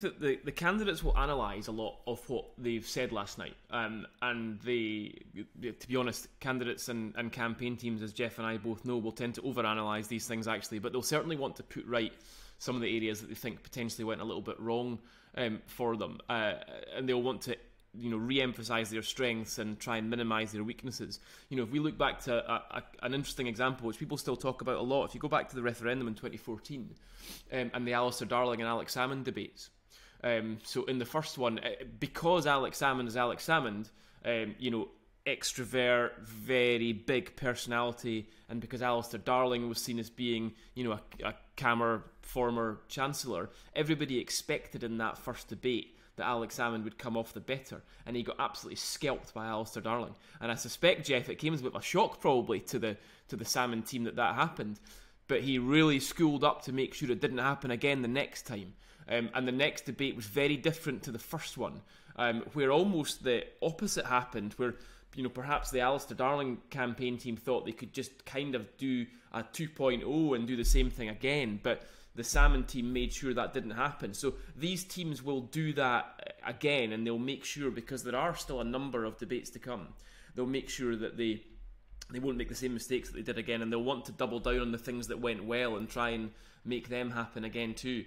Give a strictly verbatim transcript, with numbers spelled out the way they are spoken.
that the, the candidates will analyse a lot of what they've said last night. Um, and they, to be honest, candidates and, and campaign teams, as Geoff and I both know, will tend to overanalyse these things, actually. But they'll certainly want to put right some of the areas that they think potentially went a little bit wrong um, for them. Uh, and they'll want to, you know, re-emphasise their strengths and try and minimise their weaknesses. You know, if we look back to a, a, an interesting example, which people still talk about a lot, if you go back to the referendum in twenty fourteen um, and the Alistair Darling and Alex Salmond debates. Um, so in the first one, because Alex Salmond is Alex Salmond, um, you know, extrovert, very big personality, and because Alistair Darling was seen as being, you know, a, a cammer former chancellor, everybody expected in that first debate that Alex Salmond would come off the better, and he got absolutely scalped by Alistair Darling. And I suspect, Geoff, it came as a bit of a shock probably to the to the Salmond team that that happened. But he really schooled up to make sure it didn't happen again the next time. Um, and the next debate was very different to the first one, um, where almost the opposite happened, where, you know, perhaps the Alistair Darling campaign team thought they could just kind of do a two point oh and do the same thing again, but the Salmond team made sure that didn't happen. So these teams will do that again, and they'll make sure, because there are still a number of debates to come, they'll make sure that they... they won't make the same mistakes that they did again, and they'll want to double down on the things that went well and try and make them happen again too.